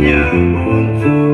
Hanya untukmu.